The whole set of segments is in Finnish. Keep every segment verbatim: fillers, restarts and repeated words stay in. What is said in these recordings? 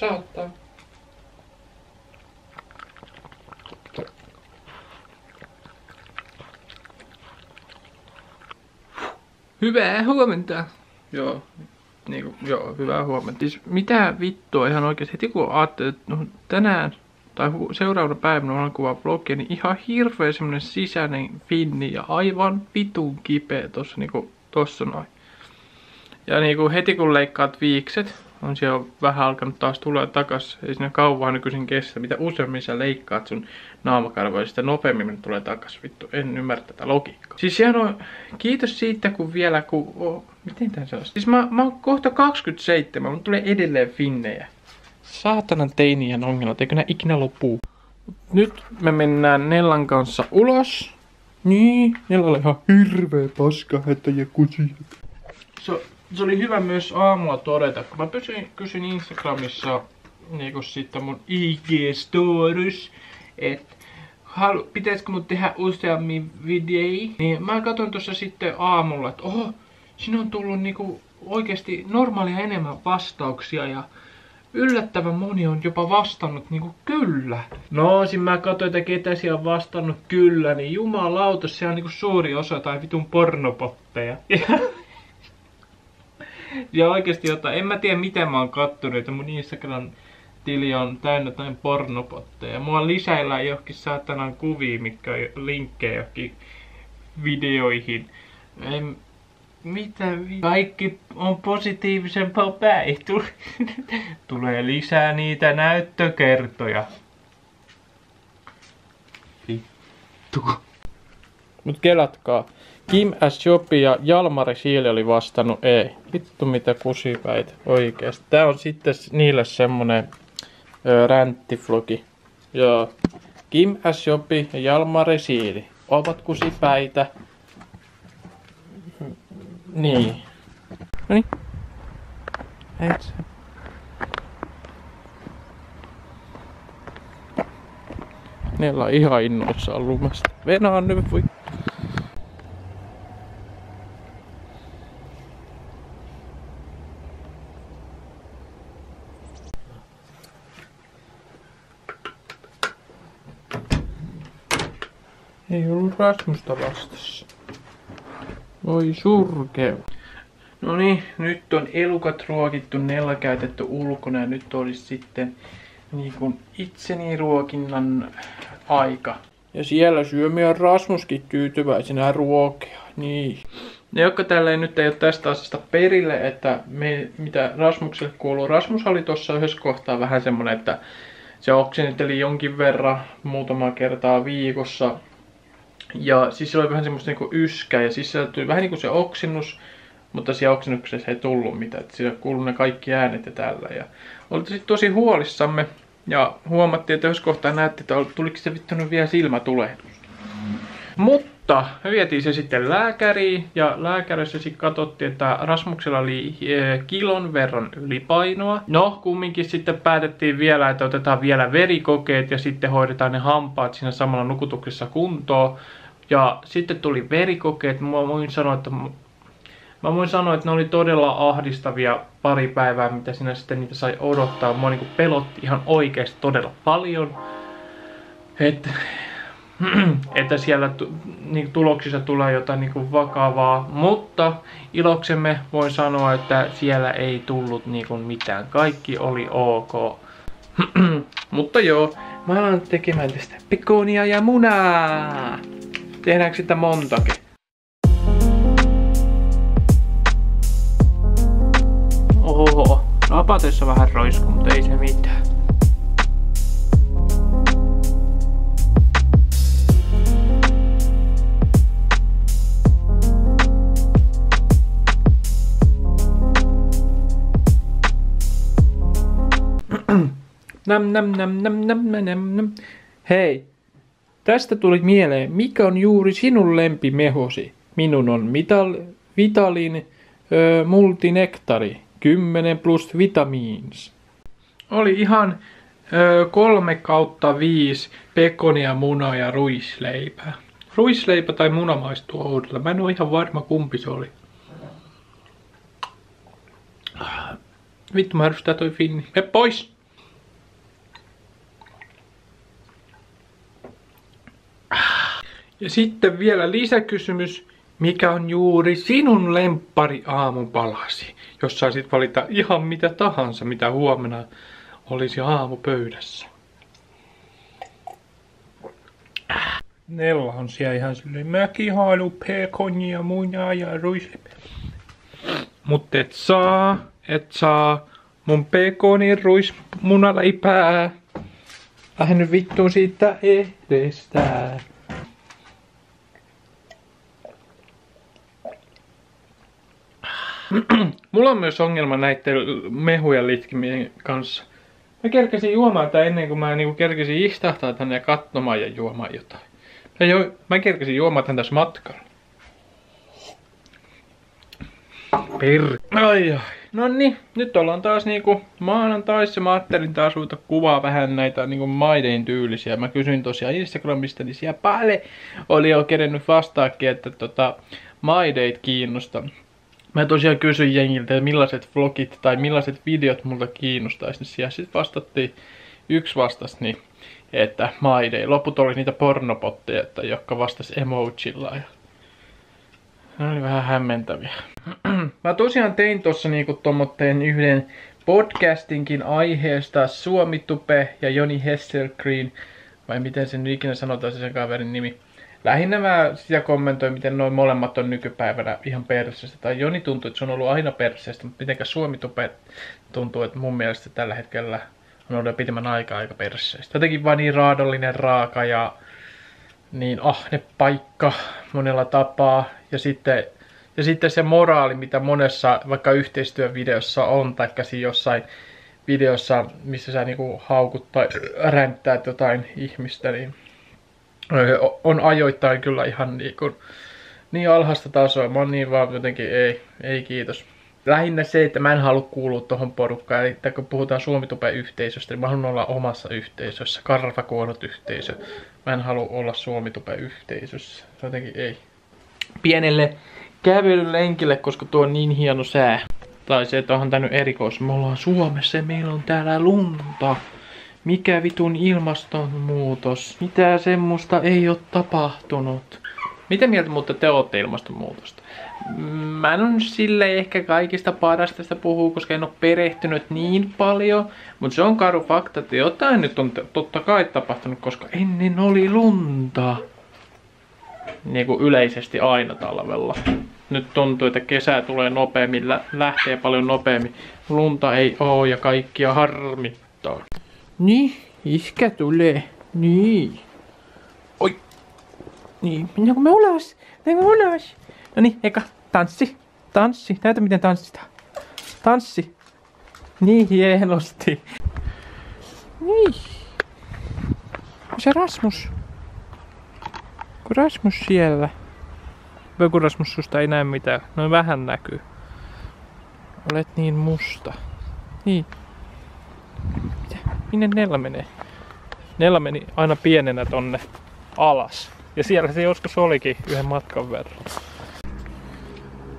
Saattaa. Hyvää huomenta. Joo. Niinku, joo, hyvää huomenta. Mitä vittua ihan oikeesti, heti kun ajattelin, että no, tänään tai seuraavana päivänä olen kuvaa blogia, niin ihan hirveä semmonen sisäinen finni ja aivan vitun kipeä tossa niinku tossa noin. Ja niinku heti kun leikkaat viikset, on siellä vähän alkanut taas tulla takas, ei siinä kauan nykyisin kestä, mitä useammin sä leikkaat sun naamakarvoja, sitä nopeammin ne tulee takas, vittu, en ymmärrä tätä logiikkaa. Siis sehän on, kiitos siitä kun vielä, kun, oh, miten tän se on? Siis mä, mä oon kohta kaksikymmentäseitsemän, mun tulee edelleen finnejä. Saatanan teinien ongelmat, eikö nää ikinä lopuu? Nyt me mennään Nellan kanssa ulos. Niin, Nella oli ihan hirveä paska, hätä ja kusi. So, se oli hyvä myös aamulla todeta, kun mä pysyin, kysyin Instagramissa niinku sitten mun I G-stories, että pitäisikö mun tehdä useammin videoita, niin mä katson tuossa sitten aamulla, että oho, siinä on tullut niinku oikeesti normaalia enemmän vastauksia ja yllättävän moni on jopa vastannut niinku kyllä. No, siinä mä katsoin, että ketä siellä on vastannut kyllä, niin jumalauta, se on niinku suuri osa tai vitun pornopoppeja. Ja oikeesti jotain, en mä tiedä miten mä oon kattonut, että mun Instagram-tili on täynnä jotain pornopotteja. Mua lisäillään johonkin saatanan kuvia, mitkä on linkkejä johonkin videoihin. En, mitä vi... Kaikki on positiivisempaa päin. Tulee lisää niitä näyttökertoja. Vittu. Mut kelatkaa. Kimi Alasjoki ja Jalmare Siili oli vastannut ei. Vittu mitä kusipäitä oikeesti. Tää on sitten niille semmonen ö, ränttiflogi. Joo. Kimi Alasjoki ja Jalmare Siili ovat kusipäitä. Niin. Noniin. Eitsä. Nella on ihan innoissaan lumesta. Venaan nyt voi. Ei ollut Rasmusta vastassa. Voi surkeu. No niin, nyt on elukat ruokittu, Nella käytetty ulkona ja nyt olisi sitten niin kuin itseni ruokinnan aika. Ja siellä syömi on Rasmuskin tyytyväisenä ruokia, niin. Ne jotka tällä nyt ei ole tästä asiasta perille, että me, mitä Rasmukselle kuuluu. Rasmus oli tuossa yhdessä kohtaa vähän semmonen, että se oksenteli jonkin verran muutama kertaa viikossa. Ja siis se oli vähän semmoista niinku yskää ja siis sisältyi vähän niinku se oksennus, mutta siellä oksennuksessa ei tullut mitään, että siellä kuului ne kaikki äänet ja tällä. Ja oli sitten tosi huolissamme ja huomattiin, että jos kohtaa näytti, että tuliko se vittu nyt vielä silmätulehdusta. Mutta me vietiin se sitten lääkäriin ja lääkärissä sitten katsottiin, että Rasmuksella oli kilon verran ylipainoa. No kumminkin sitten päätettiin vielä, että otetaan vielä verikokeet ja sitten hoidetaan ne hampaat siinä samalla nukutuksessa kuntoon. Ja sitten tuli verikokeet, mä voin sanoa, että, mä voin sanoa, että ne oli todella ahdistavia pari päivää, mitä siinä sitten niitä sai odottaa. Mua niinku pelotti ihan oikeesti todella paljon. Et, että siellä niin, tuloksissa tulee jotain niin, vakavaa, mutta iloksemme voin sanoa, että siellä ei tullut niin, mitään. Kaikki oli ok. Mutta joo, mä alan tekemään tästä pekonia ja munaa. Tehdäänkö sitä montakin? Oho, rapatessa vähän roiskuu, mutta ei se mitään. Nam, nam, nam, nam, nam, nam, nam. Hei, tästä tuli mieleen, mikä on juuri sinun lempimehosi? Minun on mital, Vitalin ö, multinektari, kymmenen plus vitamins. Oli ihan ö, kolme kautta viisi pekonia, munaa ja ruisleipää. Ruisleipä tai muna maistuu oudolla, mä en oo ihan varma kumpi se oli. Vittu mä härstää toi finni, me pois! Ja sitten vielä lisäkysymys. Mikä on juuri sinun lemppari aamupalasi? Jos saisit valita ihan mitä tahansa, mitä huomenna olisi aamupöydässä. Nella on siellä ihan silleen, mäkin haluan pekonia, munaa ja ruisleipää. Mut et saa, et saa mun pekoni, ruismunaleipää. Lähden nyt vittuun siitä edestään. Mulla on myös ongelma näiden mehuja litkimien kanssa. Mä kerkesin juomaan tää ennen kuin mä niinku kerkesin istahtaa tänne ja katsomaan ja juomaan jotain. Mä, jo, mä kerkesin juomaan tän tässä matkalla. Per... Ai ai. Nonni, nyt ollaan taas niinku maanantaissa. Mä ajattelin taas uutta kuvaa vähän näitä niinku maiden tyylisiä. Mä kysyin tosiaan Instagramista, niin siellä päälle oli jo kerennyt vastaakin, että tota maideit kiinnostaa. Mä tosiaan kysyin jengiltä, että millaiset vlogit tai millaiset videot multa kiinnostaisi, niin siellä sit vastattiin, yksi vastasi niin, että My Day. Loput oli niitä pornopotteja, jotka vastas emojilla. Ne oli vähän hämmentäviä. Mä tosiaan tein tossa niinku tommotteen yhden podcastinkin aiheesta Suomi Tube ja Joni Hesser-Green, vai miten sen ikinä sanotaan se sen kaverin nimi. Lähinnä mä sitä kommentoin, miten noin molemmat on nykypäivänä ihan perseestä. Tai Joni tuntuu, että se on ollut aina perseestä, mutta mitenkä Suomi Tube tuntuu, että mun mielestä tällä hetkellä on ollut pitemmän aikaa aika perseestä. Jotenkin vaan niin raadollinen, raaka ja niin ahne paikka monella tapaa. Ja sitten, ja sitten se moraali, mitä monessa vaikka yhteistyövideossa on, tai siinä jossain videossa, missä sä niinku haukut tai ränttäät jotain ihmistä, niin on ajoittain kyllä ihan niin, kuin, niin alhaista tasoa. Mä oon niin vaan jotenkin, ei, ei kiitos. Lähinnä se, että mä en halua kuulua tohon porukkaan. Eli kun puhutaan Suomi Tuben yhteisöstä, niin mä haluan olla omassa yhteisössä. Karvakuonot yhteisö. Mä en halua olla Suomi Tuben yhteisössä. Jotenkin ei. Pienelle kävelylenkille, koska tuo on niin hieno sää. Tai se, että onhan tää nyt erikois. Me ollaan Suomessa ja meillä on täällä lunta. Mikä vitun ilmastonmuutos? Mitä semmoista ei oo tapahtunut? Mitä mieltä mutta te ootte ilmastonmuutosta? Mä en ole silleen ehkä kaikista parasta tästä puhuu, koska en oo perehtynyt niin paljon. Mutta se on karu fakta, että jotain nyt on totta kai tapahtunut, koska ennen oli lunta. Niin kuin yleisesti aina talvella. Nyt tuntuu, että kesä tulee nopeammin, lähtee paljon nopeammin. Lunta ei oo ja kaikkia harmittaa. Niin, iskä tulee. Niin. Oi. Niin, mennäänkö me ulos? Mennäänkö me ulos? Noniin, eka. Tanssi. Tanssi. Näytä miten tanssitaan. Tanssi. Niin hienosti. Niin. Se Rasmus. Kun Rasmus siellä. Voi kun Rasmus susta ei näe mitään. Noin vähän näkyy. Olet niin musta. Niin. Minne Nella menee? Nella meni aina pienenä tonne alas. Ja siellä se joskus olikin yhden matkan verran.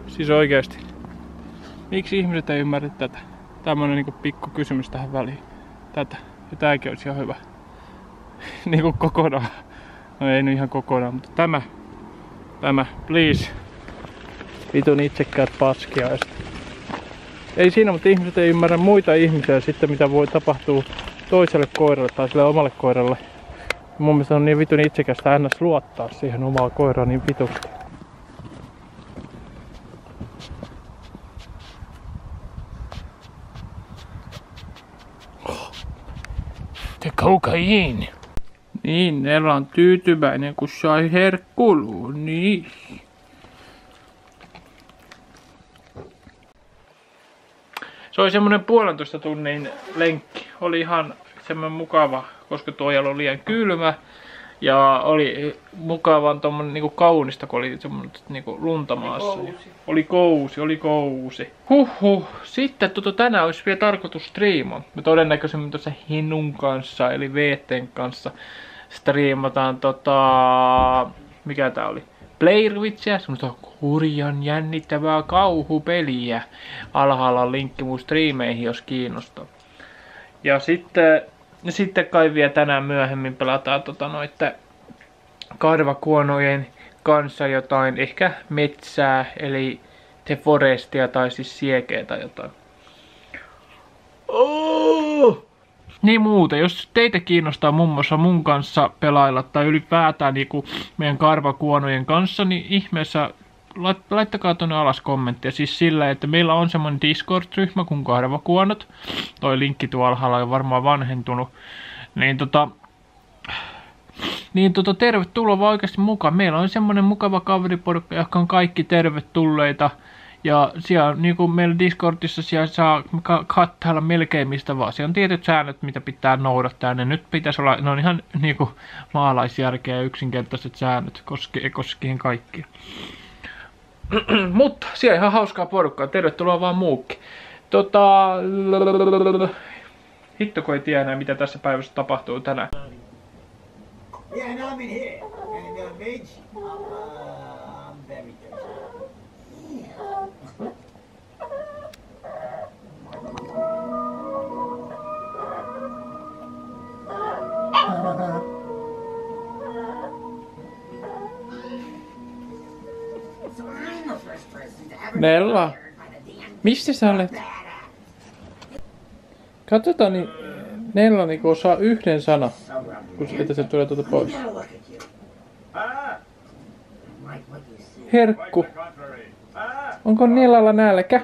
Siis oikeesti. Miksi ihmiset ei ymmärrä tätä? Tämmönen niinku pikku kysymys tähän väliin. Tätä. Ja tääkin olisi ihan hyvä. Niinku kokonaan. No ei nyt ihan kokonaan, mutta tämä. Tämä. Please. Vitun itsekkäät paskiaiset. Ei siinä, mutta ihmiset ei ymmärrä muita ihmisiä sitten mitä voi tapahtua toiselle koiralle tai sille omalle koiralle. Mun mielestä on niin vitun itsekästä ns luottaa siihen omaa koiraa niin vitusti. Oh. The cocaine! Niin, Nella on tyytyväinen kun sai herkkuluun, niin. Se oli semmonen puolentoista tunnin lenkki. Oli ihan semmonen mukava, koska tuo oli liian kylmä. Ja oli mukavan tommonen niinku kaunista, kun oli semmonen niinku luntamaassa. Oli kousi. Oli kousi, oli kousi. Huhhuh. Sitten tuota tänään olisi vielä tarkoitus striimaa. Me todennäköisemmin tuossa Hinun kanssa, eli Veeten kanssa striimataan tota... Mikä tää oli? Blair Witchia, semmoista hurjan jännittävää kauhupeliä. Alhaalla on linkki mun striimeihin, jos kiinnostaa. Ja sitten, sitten kai vielä tänään myöhemmin pelataan tota noita karvakuonojen kanssa jotain, ehkä metsää, eli The Forestia tai siis siekeä tai jotain. Oh! Niin muuten, jos teitä kiinnostaa muun muassa mun kanssa pelailla tai ylipäätään niin kuin meidän karvakuonojen kanssa, niin ihmeessä laittakaa tonne alas kommenttia. Siis sillä, että meillä on semmonen Discord-ryhmä kuin Karvakuonot. Toi linkki tuolla alhaalla on varmaan vanhentunut. Niin tota... Niin tota, tervetuloa vaan oikeasti mukaan. Meillä on semmonen mukava kaveriporukka, joka on kaikki tervetulleita. Ja siellä, niin kuin meillä Discordissa, siellä saa kattailla melkein mistä vaan. Siellä on tietyt säännöt, mitä pitää noudattaa. Ne nyt pitäisi olla, ne on ihan niin kuin maalaisjärkeä ja yksinkertaiset säännöt koskien, koskien kaikkia. Mutta siellä ihan hauskaa porukkaa. Tervetuloa vaan muukin. Tota... Hitto kun ei tiedä, mitä tässä päivässä tapahtuu tänään. Yeah, now I'm in here. And the veg, I'm, uh, I'm very thirsty. So I'm the first person to ever Nella, mistä sä olet? Katsotaan, niin Nella niin kun osaa yhden sanan. Että se tulee tuota pois. Herkku. Onko Nellalla nälkä?